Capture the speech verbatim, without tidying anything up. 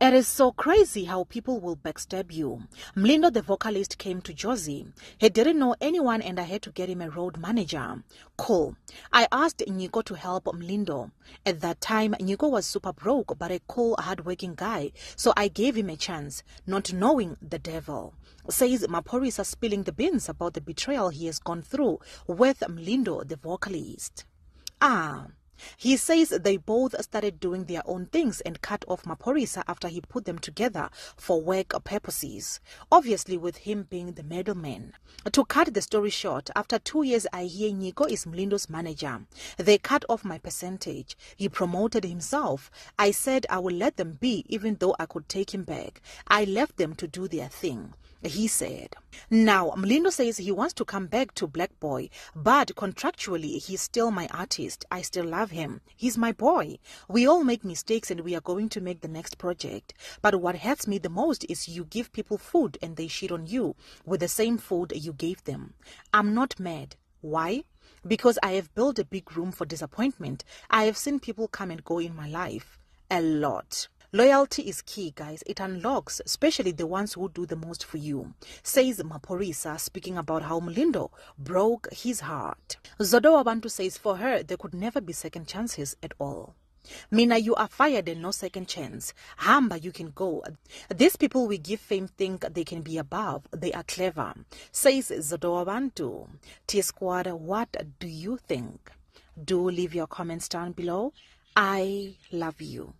It is so crazy how people will backstab you. Mlindo the vocalist came to Josie. He didn't know anyone and I had to get him a road manager. Cool. I asked Nyiko to help Mlindo. At that time, Nyiko was super broke but a cool, hardworking guy, so I gave him a chance, not knowing the devil. Says Maphorisa spilling the beans about the betrayal he has gone through with Mlindo the vocalist. Ah. He says they both started doing their own things and cut off Maphorisa after he put them together for work purposes, obviously with him being the middleman. To cut the story short, after two years I hear Nyiko is Mlindo's manager. They cut off my percentage. He promoted himself. I said I will let them be even though I could take him back. I left them to do their thing. He said. Now, Mlindo says he wants to come back to Black Boy, but contractually, he's still my artist. I still love him. He's my boy. We all make mistakes and we are going to make the next project. But what hurts me the most is you give people food and they shit on you with the same food you gave them. I'm not mad. Why? Because I have built a big room for disappointment. I have seen people come and go in my life. A lot. Loyalty is key, guys. It unlocks, especially the ones who do the most for you, says Maphorisa, speaking about how Mlindo broke his heart. Zodwa Wabantu says for her, there could never be second chances at all. Mina, you are fired and no second chance. Hamba, you can go. These people we give fame think they can be above. They are clever, says Zodwa Wabantu. T-Squad, what do you think? Do leave your comments down below. I love you.